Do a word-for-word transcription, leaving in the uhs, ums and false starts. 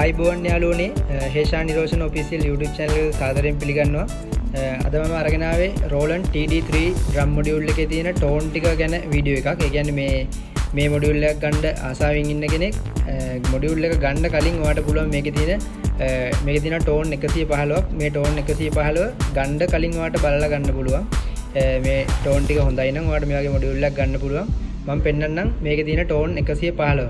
අයිබෝන් යාළුවනේ Heshan Niroshan official YouTube channel එක සාදරයෙන් පිළිගන්නවා. අද මම අරගෙන ආවේ Roland T D three drum module එකේ තියෙන tone ටික ගැන වීඩියෝ එකක්. ඒ කියන්නේ මේ මේ module එකක් ගන්න ආසාවෙන් ඉන්න කෙනෙක් module එක ගන්න කලින් ඔයාට පුළුවන් මේකේ තියෙන මේකේ තියෙන tone one fifteen ක් මේ tone one fifteen ගන්න කලින් ඔයාට බලලා ගන්න පුළුවන්. මේ tone ටික හොඳයි නම් ඔයාට මේ වගේ module එකක් ගන්න පුළුවන්. මම පෙන්නන්නම් මේකේ තියෙන tone one fifteen.